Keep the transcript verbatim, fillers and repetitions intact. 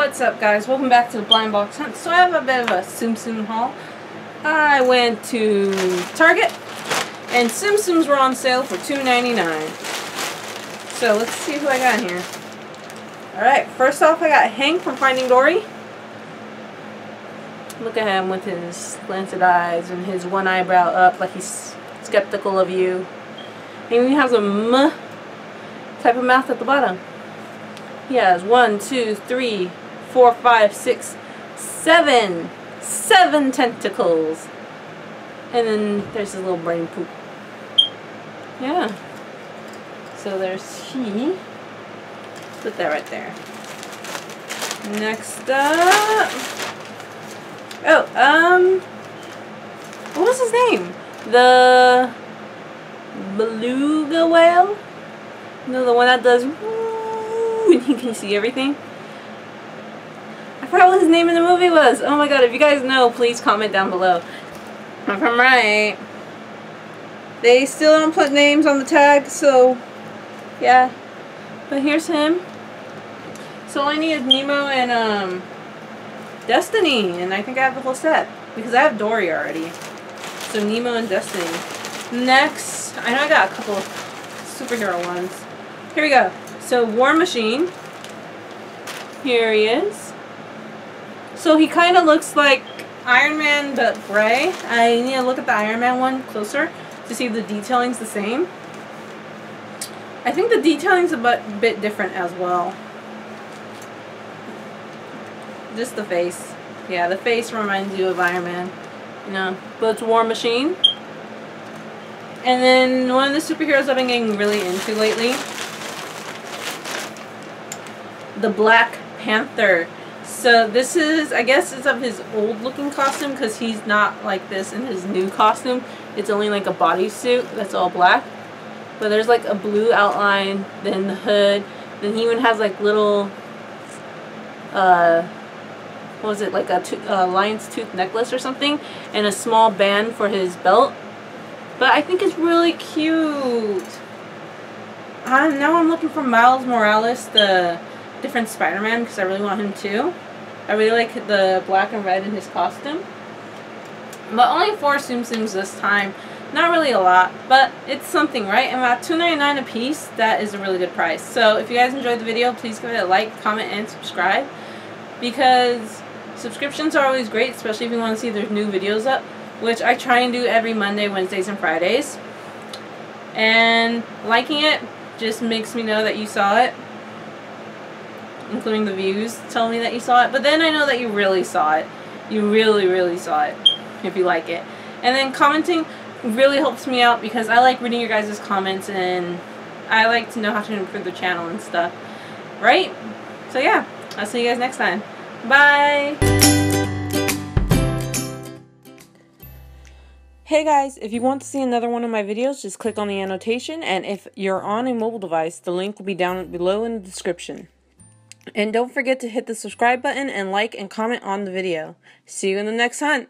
What's up, guys? Welcome back to the Blind Box Hunt. So I have a bit of a Tsum Tsum haul. I went to Target and Tsum Tsums were on sale for two ninety-nine. So let's see who I got in here. Alright, first off I got Hank from Finding Dory. Look at him with his slanted eyes and his one eyebrow up like he's skeptical of you. And he has a M type of mouth at the bottom. He has one, two, three, four, five, six, seven, seven tentacles. And then there's his little brain poop. Yeah. So there's he. Put that right there. Next up. Oh, um. What was his name? The beluga whale? No, the one that does. And he can see everything. I forgot what his name in the movie was. Oh my god, if you guys know, please comment down below. If I'm right. They still don't put names on the tag, so yeah. But here's him. So all I need is Nemo and um, Destiny, and I think I have the whole set. Because I have Dory already. So Nemo and Destiny. Next, I know I got a couple of superhero ones. Here we go. So War Machine, here he is. So he kind of looks like Iron Man but gray. I need to look at the Iron Man one closer to see if the detailing's the same. I think the detailing's a bit different as well. Just the face. Yeah, the face reminds you of Iron Man. You know, but it's War Machine. And then one of the superheroes I've been getting really into lately, the Black Panther. So this is, I guess it's of his old looking costume because he's not like this in his new costume. It's only like a bodysuit that's all black. But there's like a blue outline, then the hood, then he even has like little, uh, what was it, like a to uh, lion's tooth necklace or something, and a small band for his belt. But I think it's really cute. I, now I'm looking for Miles Morales, the different Spider-Man, because I really want him too. I really like the black and red in his costume. But only four Tsum Tsums this time. Not really a lot, but it's something, right? And about two ninety-nine a piece, that is a really good price. So if you guys enjoyed the video, please give it a like, comment, and subscribe. Because subscriptions are always great, especially if you want to see their new videos up, which I try and do every Monday, Wednesdays, and Fridays. And liking it just makes me know that you saw it. Including the views, tell me that you saw it. But then I know that you really saw it. You really, really saw it, if you like it. And then commenting really helps me out because I like reading your guys' comments and I like to know how to improve the channel and stuff. Right? So yeah, I'll see you guys next time. Bye! Hey guys, if you want to see another one of my videos, just click on the annotation. And if you're on a mobile device, the link will be down below in the description. And don't forget to hit the subscribe button and like and comment on the video. See you in the next hunt!